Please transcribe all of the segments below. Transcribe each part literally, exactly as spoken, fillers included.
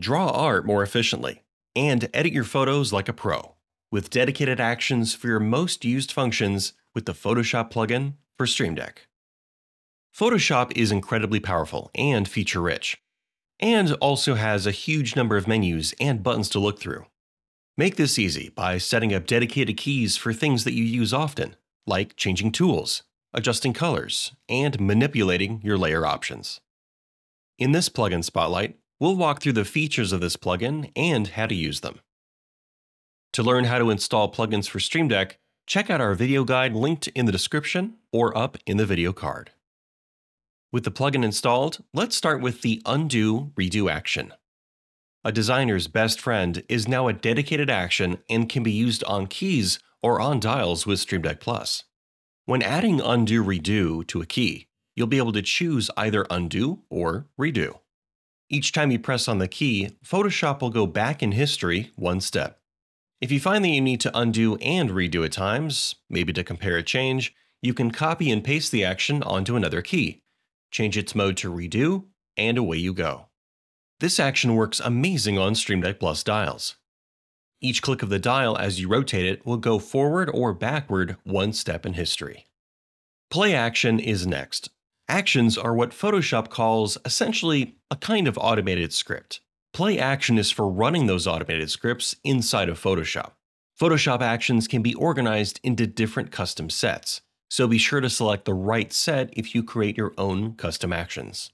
Draw art more efficiently and edit your photos like a pro with dedicated actions for your most used functions with the Photoshop plugin for Stream Deck. Photoshop is incredibly powerful and feature-rich, and also has a huge number of menus and buttons to look through. Make this easy by setting up dedicated keys for things that you use often, like changing tools, adjusting colors, and manipulating your layer options. In this plugin spotlight, we'll walk through the features of this plugin and how to use them. To learn how to install plugins for Stream Deck, check out our video guide linked in the description or up in the video card. With the plugin installed, let's start with the Undo Redo action. A designer's best friend is now a dedicated action and can be used on keys or on dials with Stream Deck Plus. When adding Undo Redo to a key, you'll be able to choose either Undo or Redo. Each time you press on the key, Photoshop will go back in history one step. If you find that you need to undo and redo at times, maybe to compare a change, you can copy and paste the action onto another key. Change its mode to redo, and away you go. This action works amazing on Stream Deck Plus dials. Each click of the dial as you rotate it will go forward or backward one step in history. Play action is next. Actions are what Photoshop calls essentially a kind of automated script. Play action is for running those automated scripts inside of Photoshop. Photoshop actions can be organized into different custom sets, so be sure to select the right set if you create your own custom actions.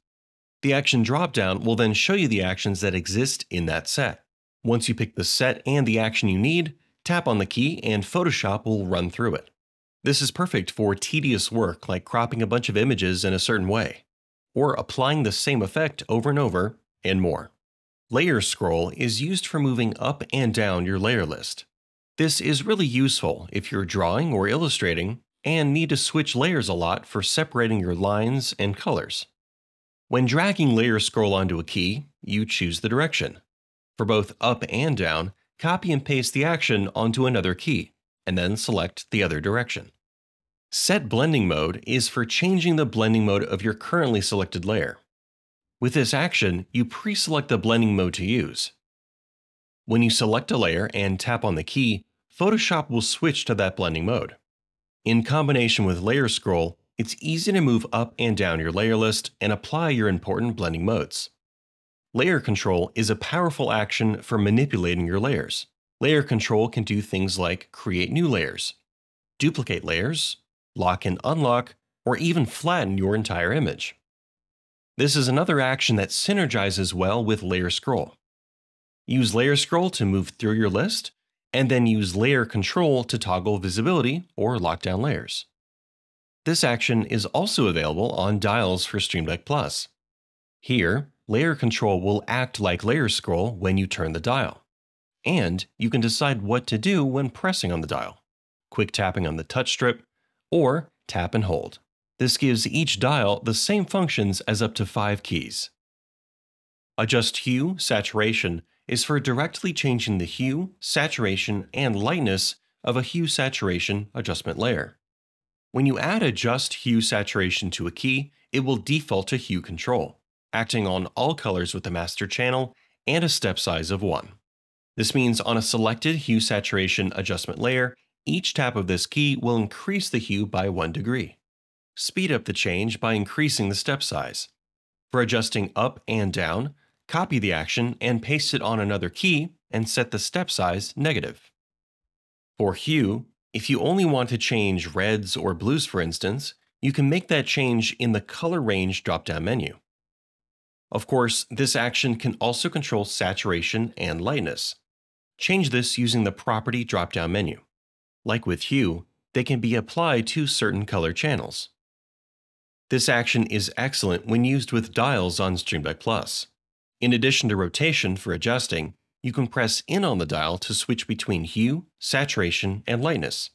The action dropdown will then show you the actions that exist in that set. Once you pick the set and the action you need, tap on the key and Photoshop will run through it. This is perfect for tedious work like cropping a bunch of images in a certain way, or applying the same effect over and over, and more. Layer scroll is used for moving up and down your layer list. This is really useful if you're drawing or illustrating and need to switch layers a lot for separating your lines and colors. When dragging layer scroll onto a key, you choose the direction. For both up and down, copy and paste the action onto another key, and then select the other direction. Set blending mode is for changing the blending mode of your currently selected layer. With this action, you pre-select the blending mode to use. When you select a layer and tap on the key, Photoshop will switch to that blending mode. In combination with layer scroll, it's easy to move up and down your layer list and apply your important blending modes. Layer control is a powerful action for manipulating your layers. Layer control can do things like create new layers, duplicate layers, lock and unlock, or even flatten your entire image. This is another action that synergizes well with layer scroll. Use layer scroll to move through your list, and then use layer control to toggle visibility or lockdown layers. This action is also available on dials for Stream Deck Plus. Here, layer control will act like layer scroll when you turn the dial, and you can decide what to do when pressing on the dial. Quick tapping on the touch strip, or tap and hold. This gives each dial the same functions as up to five keys. Adjust hue, saturation, is for directly changing the hue, saturation, and lightness of a hue saturation adjustment layer. When you add adjust hue saturation to a key, it will default to hue control, acting on all colors with the master channel and a step size of one. This means on a selected hue saturation adjustment layer, each tap of this key will increase the hue by one degree. Speed up the change by increasing the step size. For adjusting up and down, copy the action and paste it on another key and set the step size negative. For hue, if you only want to change reds or blues, for instance, you can make that change in the color range drop-down menu. Of course, this action can also control saturation and lightness. Change this using the property drop-down menu. Like with hue, they can be applied to certain color channels. This action is excellent when used with dials on Stream Deck Plus. In addition to rotation for adjusting, you can press in on the dial to switch between hue, saturation, and lightness.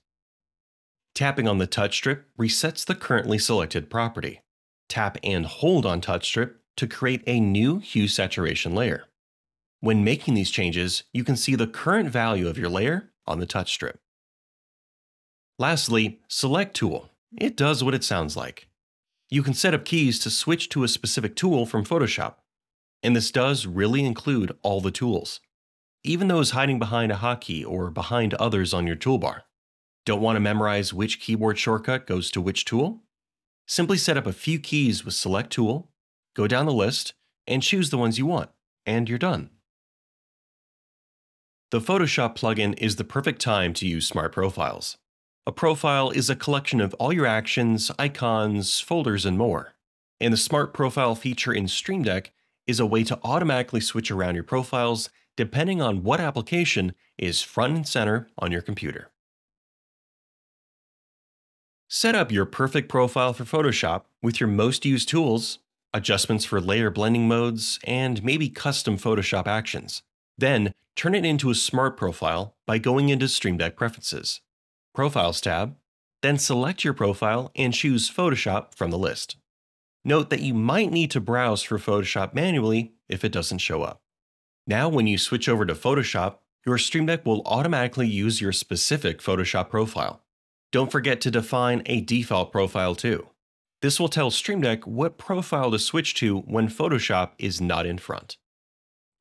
Tapping on the touch strip resets the currently selected property. Tap and hold on touch strip to create a new hue saturation layer. When making these changes, you can see the current value of your layer on the touch strip. Lastly, select tool. It does what it sounds like. You can set up keys to switch to a specific tool from Photoshop. And this does really include all the tools, even those hiding behind a hotkey or behind others on your toolbar. Don't want to memorize which keyboard shortcut goes to which tool? Simply set up a few keys with Select Tool, go down the list, and choose the ones you want, and you're done. The Photoshop plugin is the perfect time to use Smart Profiles. A profile is a collection of all your actions, icons, folders, and more. And the Smart Profile feature in Stream Deck is a way to automatically switch around your profiles depending on what application is front and center on your computer. Set up your perfect profile for Photoshop with your most used tools, adjustments for layer blending modes, and maybe custom Photoshop actions. Then turn it into a smart profile by going into Stream Deck Preferences, Profiles tab, then select your profile and choose Photoshop from the list. Note that you might need to browse for Photoshop manually if it doesn't show up. Now when you switch over to Photoshop, your Stream Deck will automatically use your specific Photoshop profile. Don't forget to define a default profile too. This will tell Stream Deck what profile to switch to when Photoshop is not in front.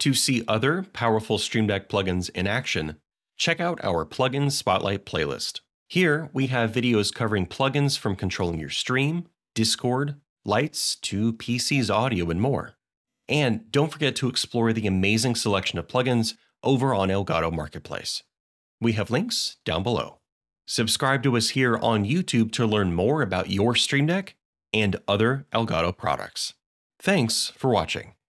To see other powerful Stream Deck plugins in action, check out our Plugin Spotlight playlist. Here we have videos covering plugins from controlling your stream, Discord, lights, to P C's audio and more. And don't forget to explore the amazing selection of plugins over on Elgato Marketplace. We have links down below. Subscribe to us here on YouTube to learn more about your Stream Deck and other Elgato products. Thanks for watching.